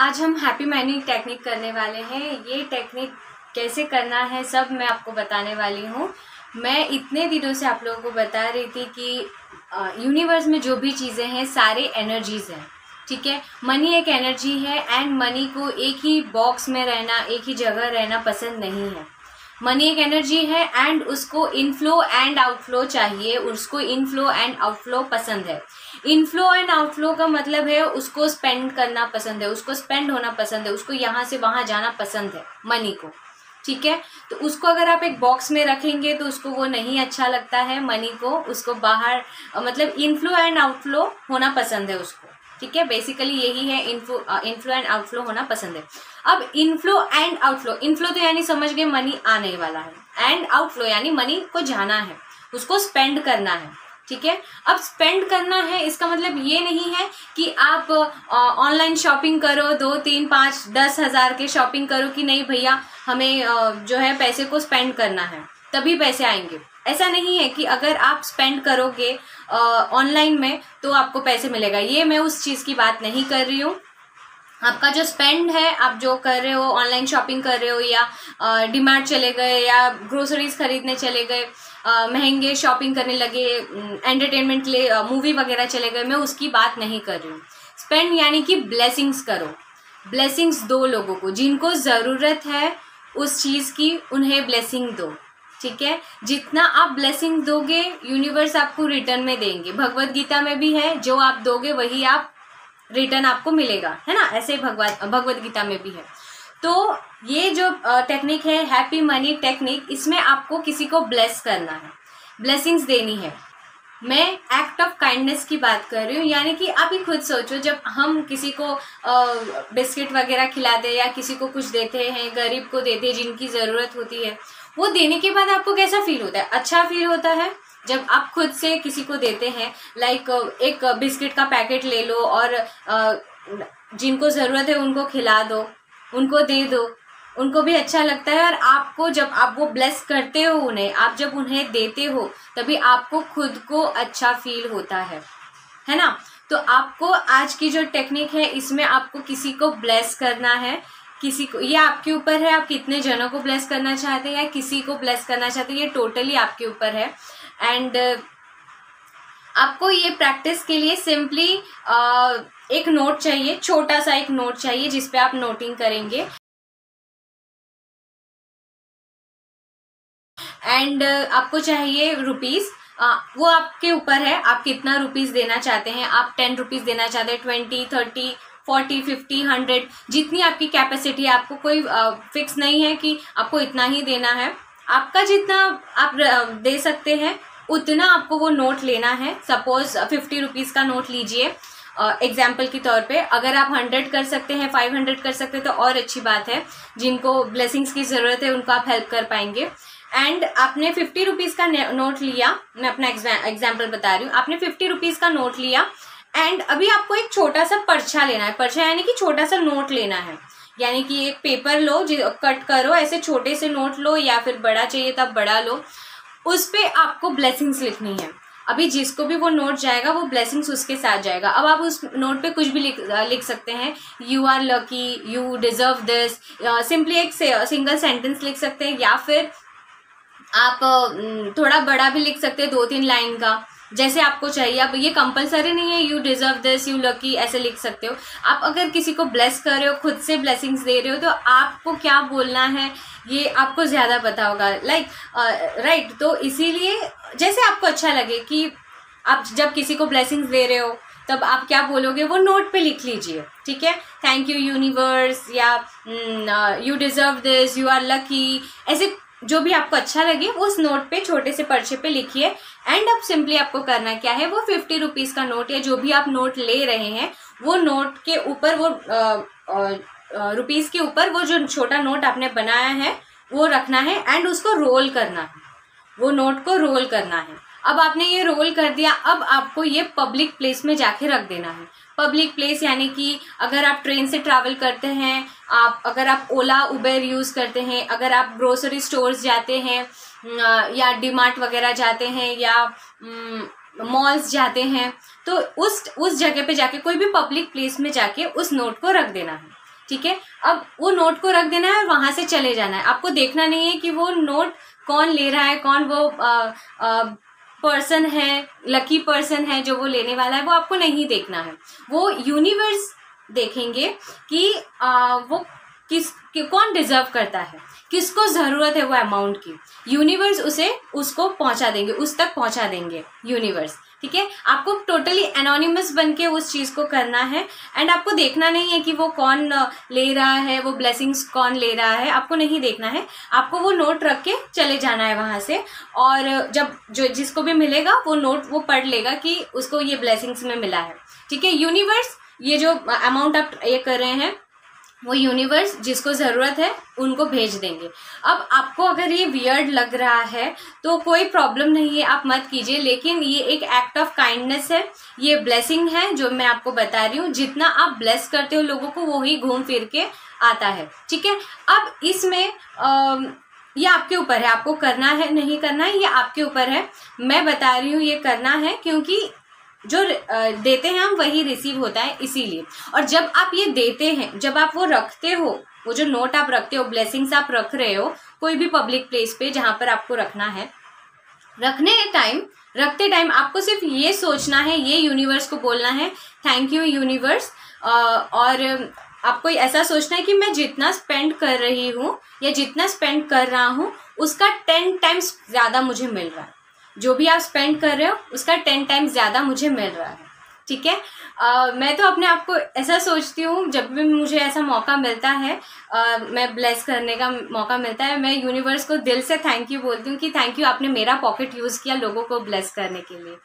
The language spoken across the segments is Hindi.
आज हम हैप्पी माइनिंग टेक्निक करने वाले हैं। ये टेक्निक कैसे करना है सब मैं आपको बताने वाली हूँ। मैं इतने दिनों से आप लोगों को बता रही थी कि यूनिवर्स में जो भी चीज़ें हैं सारे एनर्जीज़ हैं, ठीक है। मनी एक एनर्जी है एंड मनी को एक ही बॉक्स में रहना, एक ही जगह रहना पसंद नहीं है। मनी एक एनर्जी है एंड उसको इनफ्लो एंड आउटफ्लो चाहिए, उसको इनफ्लो एंड आउटफ्लो पसंद है। इनफ्लो एंड आउटफ्लो का मतलब है उसको स्पेंड करना पसंद है, उसको स्पेंड होना पसंद है, उसको यहाँ से वहाँ जाना पसंद है मनी को, ठीक है। तो उसको अगर आप एक बॉक्स में रखेंगे तो उसको वो नहीं अच्छा लगता है मनी को, उसको बाहर मतलब इनफ्लो एंड आउटफ्लो होना पसंद है उसको, ठीक है। बेसिकली यही है, इनफ्लो एंड आउटफ्लो होना पसंद है। अब इनफ्लो एंड आउटफ्लो, इनफ्लो तो यानी समझ गए मनी आने वाला है, एंड आउटफ्लो यानी मनी को जाना है, उसको स्पेंड करना है, ठीक है। अब स्पेंड करना है इसका मतलब ये नहीं है कि आप ऑनलाइन शॉपिंग करो, 2, 3, 5, 10 हज़ार के शॉपिंग करो कि नहीं भैया हमें जो है पैसे को स्पेंड करना है तभी पैसे आएंगे। ऐसा नहीं है कि अगर आप स्पेंड करोगे ऑनलाइन में तो आपको पैसे मिलेगा, ये मैं उस चीज़ की बात नहीं कर रही हूँ। आपका जो स्पेंड है, आप जो कर रहे हो, ऑनलाइन शॉपिंग कर रहे हो या डीमार्ट चले गए या ग्रोसरीज खरीदने चले गए, महंगे शॉपिंग करने लगे, एंटरटेनमेंट के लिए मूवी वगैरह चले गए, मैं उसकी बात नहीं कर रही हूँ। स्पेंड यानी कि ब्लेसिंग्स करो, ब्लेसिंग्स दो लोगों को, जिनको ज़रूरत है उस चीज़ की उन्हें ब्लेसिंग दो, ठीक है। जितना आप ब्लेसिंग दोगे यूनिवर्स आपको रिटर्न में देंगे। भगवत गीता में भी है, जो आप दोगे वही आप रिटर्न आपको मिलेगा, है ना। ऐसे ही भगवत गीता में भी है। तो ये जो टेक्निक है हैप्पी मनी टेक्निक, इसमें आपको किसी को ब्लेस करना है, ब्लेसिंग्स देनी है। मैं एक्ट ऑफ काइंडनेस की बात कर रही हूँ, यानी कि आप ही खुद सोचो, जब हम किसी को बिस्किट वगैरह खिलाते हैं या किसी को कुछ देते हैं, गरीब को देते हैं जिनकी ज़रूरत होती है, वो देने के बाद आपको कैसा फील होता है? अच्छा फील होता है। जब आप खुद से किसी को देते हैं, लाइक एक बिस्किट का पैकेट ले लो और जिनको ज़रूरत है उनको खिला दो, उनको दे दो, उनको भी अच्छा लगता है। और आपको जब आप वो ब्लेस करते हो उन्हें, आप जब उन्हें देते हो तभी आपको खुद को अच्छा फील होता है ना। तो आपको आज की जो टेक्निक है इसमें आपको किसी को ब्लेस करना है, किसी को, ये आपके ऊपर है आप कितने जनों को ब्लेस करना चाहते हैं या किसी को ब्लेस करना चाहते हैं, ये टोटली आपके ऊपर है। एंड आपको ये प्रैक्टिस के लिए सिंपली एक नोट चाहिए, छोटा सा एक नोट चाहिए जिस पे आप नोटिंग करेंगे। एंड आपको चाहिए रुपीस, वो आपके ऊपर है आप कितना रुपीस देना चाहते हैं। आप 10 रुपीस देना चाहते हैं, 20, 30, 40, 50, 100, जितनी आपकी कैपेसिटी है। आपको कोई फिक्स नहीं है कि आपको इतना ही देना है, आपका जितना आप दे सकते हैं उतना आपको वो नोट लेना है। सपोज 50 रुपीज़ का नोट लीजिए एग्जाम्पल के तौर पे। अगर आप 100 कर सकते हैं, 500 कर सकते हैं तो और अच्छी बात है, जिनको ब्लेसिंग्स की ज़रूरत है उनको आप हेल्प कर पाएंगे। एंड आपने 50 रुपीज़ का नोट लिया, मैं अपना एग्जाम्पल बता रही हूँ। आपने 50 रुपीज़ का नोट लिया एंड अभी आपको एक छोटा सा पर्चा लेना है, पर्चा यानी कि छोटा सा नोट लेना है, यानी कि एक पेपर लो, कट करो, ऐसे छोटे से नोट लो या फिर बड़ा चाहिए तब बड़ा लो, उस पे आपको ब्लेसिंग्स लिखनी है। अभी जिसको भी वो नोट जाएगा वो ब्लेसिंग्स उसके साथ जाएगा। अब आप उस नोट पे कुछ भी लिख सकते हैं, you are lucky, you deserve this, simply एक सिंगल सेंटेंस लिख सकते हैं या फिर आप थोड़ा बड़ा भी लिख सकते हैं, 2-3 लाइन का, जैसे आपको चाहिए। अब ये कंपलसरी नहीं है you deserve this, you lucky, ऐसे लिख सकते हो आप। अगर किसी को ब्लेस कर रहे हो, खुद से ब्लेसिंग्स दे रहे हो तो आपको क्या बोलना है ये आपको ज़्यादा पता होगा, लाइक राइट। तो इसीलिए जैसे आपको अच्छा लगे कि आप जब किसी को ब्लेसिंग्स दे रहे हो तब आप क्या बोलोगे वो नोट पे लिख लीजिए, ठीक है। थैंक यू यूनिवर्स या you deserve this, you are lucky, ऐसे जो भी आपको अच्छा लगे उस नोट पे, छोटे से पर्चे पे लिखिए। एंड अब सिंपली आपको करना क्या है, वो 50 रुपीज़ का नोट या जो भी आप नोट ले रहे हैं वो नोट के ऊपर, वो रुपीज़ के ऊपर वो जो छोटा नोट आपने बनाया है वो रखना है एंड उसको रोल करना है, वो नोट को रोल करना है। अब आपने ये रोल कर दिया, अब आपको ये पब्लिक प्लेस में जाके रख देना है। पब्लिक प्लेस यानी कि अगर आप ट्रेन से ट्रैवल करते हैं, आप अगर आप ओला उबर यूज़ करते हैं, अगर आप ग्रोसरी स्टोर्स जाते हैं या डीमार्ट वगैरह जाते हैं या मॉल्स जाते हैं, तो उस जगह पे जाके, कोई भी पब्लिक प्लेस में जाके उस नोट को रख देना है। ठीक है। अब वो नोट को रख देना है और वहाँ से चले जाना है। आपको देखना नहीं है कि वो नोट कौन ले रहा है, कौन वो पर्सन है, लकी पर्सन है जो वो लेने वाला है, वो आपको नहीं देखना है। वो यूनिवर्स देखेंगे कि वो कौन डिजर्व करता है, किसको ज़रूरत है वो अमाउंट की। यूनिवर्स उसको पहुंचा देंगे, उस तक पहुंचा देंगे यूनिवर्स, ठीक है। आपको टोटली एनोनिमस बनके उस चीज़ को करना है एंड आपको देखना नहीं है कि वो कौन ले रहा है, वो ब्लेसिंग्स कौन ले रहा है, आपको नहीं देखना है। आपको वो नोट रख के चले जाना है वहाँ से, और जब जो जिसको भी मिलेगा वो नोट वो पढ़ लेगा कि उसको ये ब्लेसिंग्स में मिला है, ठीक है। यूनिवर्स ये जो अमाउंट आप ये कर रहे हैं वो यूनिवर्स जिसको ज़रूरत है उनको भेज देंगे। अब आपको अगर ये वियर्ड लग रहा है तो कोई प्रॉब्लम नहीं है, आप मत कीजिए, लेकिन ये एक एक्ट ऑफ काइंडनेस है, ये ब्लेसिंग है जो मैं आपको बता रही हूँ। जितना आप ब्लेस करते हो लोगों को वो ही घूम फिर के आता है, ठीक है। अब इसमें ये आपके ऊपर है, आपको करना है नहीं करना है, ये आपके ऊपर है। मैं बता रही हूँ ये करना है क्योंकि जो देते हैं हम वही रिसीव होता है, इसीलिए। और जब आप ये देते हैं, जब आप वो रखते हो, वो जो नोट आप रखते हो, ब्लेसिंग्स आप रख रहे हो कोई भी पब्लिक प्लेस पे जहाँ पर आपको रखना है, रखते टाइम आपको सिर्फ ये सोचना है, ये यूनिवर्स को बोलना है थैंक यू यूनिवर्स। और आपको ऐसा सोचना है कि मैं जितना स्पेंड कर रही हूँ या जितना स्पेंड कर रहा हूँ उसका 10 टाइम्स ज़्यादा मुझे मिल रहा है। जो भी आप स्पेंड कर रहे हो उसका 10 टाइम्स ज़्यादा मुझे मिल रहा है, ठीक है। मैं तो अपने आप को ऐसा सोचती हूँ, जब भी मुझे ऐसा मौका मिलता है, मैं ब्लेस करने का मौका मिलता है, मैं यूनिवर्स को दिल से थैंक यू बोलती हूँ कि थैंक यू आपने मेरा पॉकेट यूज़ किया लोगों को ब्लेस करने के लिए।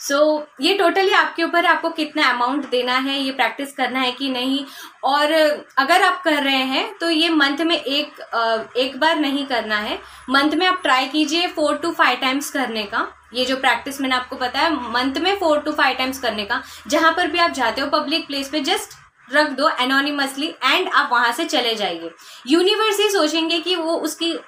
सो ये टोटली आपके ऊपर है, आपको कितना अमाउंट देना है, ये प्रैक्टिस करना है कि नहीं। और अगर आप कर रहे हैं तो ये मंथ में एक बार नहीं करना है, मंथ में आप ट्राई कीजिए 4 to 5 टाइम्स करने का। ये जो प्रैक्टिस मैंने आपको बताया मंथ में 4 to 5 टाइम्स करने का। जहाँ पर भी आप जाते हो पब्लिक प्लेस पे जस्ट रख दो एनोनिमसली एंड आप वहाँ से चले जाइए। यूनिवर्स ही सोचेंगे कि वो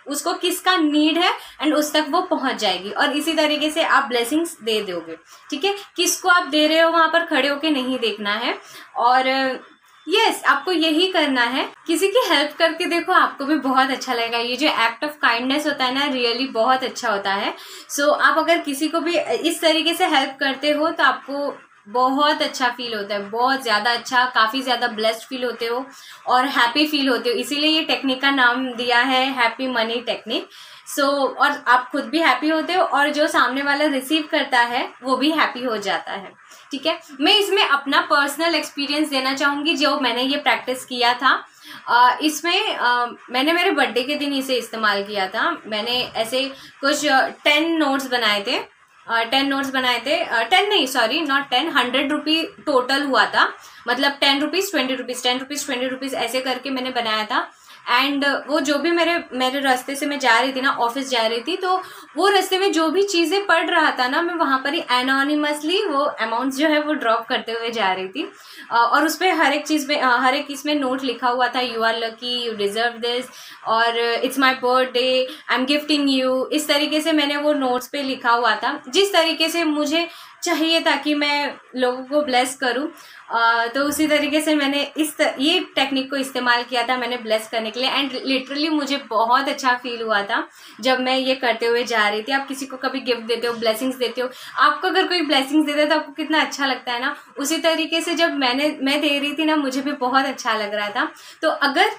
उसको किसका नीड है एंड उस तक वो पहुँच जाएगी। और इसी तरीके से आप ब्लेसिंग्स दे दोगे, ठीक है। किसको आप दे रहे हो वहाँ पर खड़े होके नहीं देखना है। और यस, आपको यही करना है, किसी की हेल्प करके देखो, आपको भी बहुत अच्छा लगेगा। ये जो एक्ट ऑफ काइंडनेस होता है ना, रियली बहुत अच्छा होता है। सो आप अगर किसी को भी इस तरीके से हेल्प करते हो तो आपको बहुत अच्छा फील होता है, बहुत ज़्यादा अच्छा, काफ़ी ज़्यादा ब्लेस्ड फील होते हो और हैप्पी फील होते हो। इसीलिए ये टेक्निक का नाम दिया है हैप्पी मनी टेक्निक। सो और आप खुद भी हैप्पी होते हो और जो सामने वाला रिसीव करता है वो भी हैप्पी हो जाता है, ठीक है। मैं इसमें अपना पर्सनल एक्सपीरियंस देना चाहूँगी जो मैंने ये प्रैक्टिस किया था। इसमें मैंने मेरे बर्थडे के दिन इसे इस्तेमाल किया था। मैंने ऐसे कुछ 10 नोट्स बनाए थे, 100 रुपी टोटल हुआ था, मतलब 10 रुपीज़ 20 रुपीज़ 10 रुपीज़ 20 रुपीज़ ऐसे करके मैंने बनाया था। एंड वो जो भी मेरे रास्ते से मैं जा रही थी ना, ऑफिस जा रही थी, तो वो रास्ते में जो भी चीज़ें पढ़ रहा था ना, मैं वहाँ पर ही एनोनिमसली वो अमाउंट्स जो है वो ड्रॉप करते हुए जा रही थी। और उस पर हर एक इसमें नोट लिखा हुआ था, you are lucky, you deserve this, और it's my birthday, I am gifting you. इस तरीके से मैंने वो नोट्स पर लिखा हुआ था जिस तरीके से मुझे चाहिए ताकि मैं लोगों को ब्लेस करूं। तो उसी तरीके से मैंने ये टेक्निक को इस्तेमाल किया था मैंने ब्लेस करने के लिए। एंड लिटरली मुझे बहुत अच्छा फील हुआ था जब मैं ये करते हुए जा रही थी। आप किसी को कभी गिफ्ट देते हो, ब्लेसिंग्स देते हो, आपको अगर कोई ब्लेसिंग्स देता है तो आपको कितना अच्छा लगता है ना। उसी तरीके से जब मैं दे रही थी ना, मुझे भी बहुत अच्छा लग रहा था। तो अगर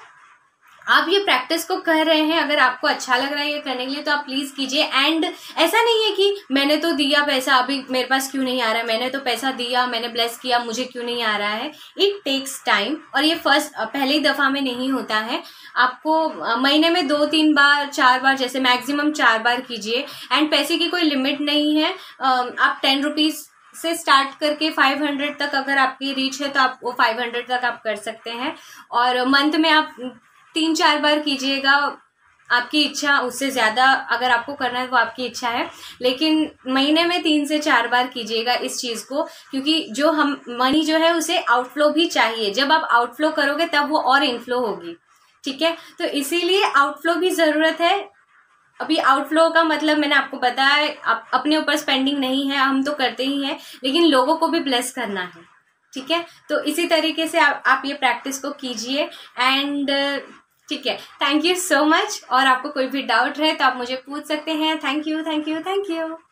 आप ये प्रैक्टिस को कर रहे हैं, अगर आपको अच्छा लग रहा है ये करने के लिए, तो आप प्लीज़ कीजिए। एंड ऐसा नहीं है कि मैंने तो दिया पैसा, अभी मेरे पास क्यों नहीं आ रहा है, मैंने तो पैसा दिया, मैंने ब्लेस किया, मुझे क्यों नहीं आ रहा है। इट टेक्स टाइम, और ये पहली दफ़ा में नहीं होता है। आपको महीने में 2-3 बार 4 बार, जैसे मैक्सिमम 4 बार कीजिए। एंड पैसे की कोई लिमिट नहीं है। आप 10 रुपीज़ से स्टार्ट करके 500 तक अगर आपकी रीच है तो आप वो 500 तक आप कर सकते हैं। और मंथ में आप 3-4 बार कीजिएगा, आपकी इच्छा। उससे ज़्यादा अगर आपको करना है वो आपकी इच्छा है, लेकिन महीने में 3 से 4 बार कीजिएगा इस चीज़ को, क्योंकि जो हम मनी जो है उसे आउटफ्लो भी चाहिए। जब आप आउटफ्लो करोगे तब वो और इनफ्लो होगी, ठीक है। तो इसीलिए आउटफ्लो भी ज़रूरत है। अभी आउटफ्लो का मतलब मैंने आपको बताया, आप अपने ऊपर स्पेंडिंग नहीं है, हम तो करते ही हैं, लेकिन लोगों को भी ब्लेस करना है, ठीक है। तो इसी तरीके से आप ये प्रैक्टिस को कीजिए एंड ठीक है, थैंक यू सो मच। और आपको कोई भी डाउट रहे तो आप मुझे पूछ सकते हैं। Thank you, thank you, thank you.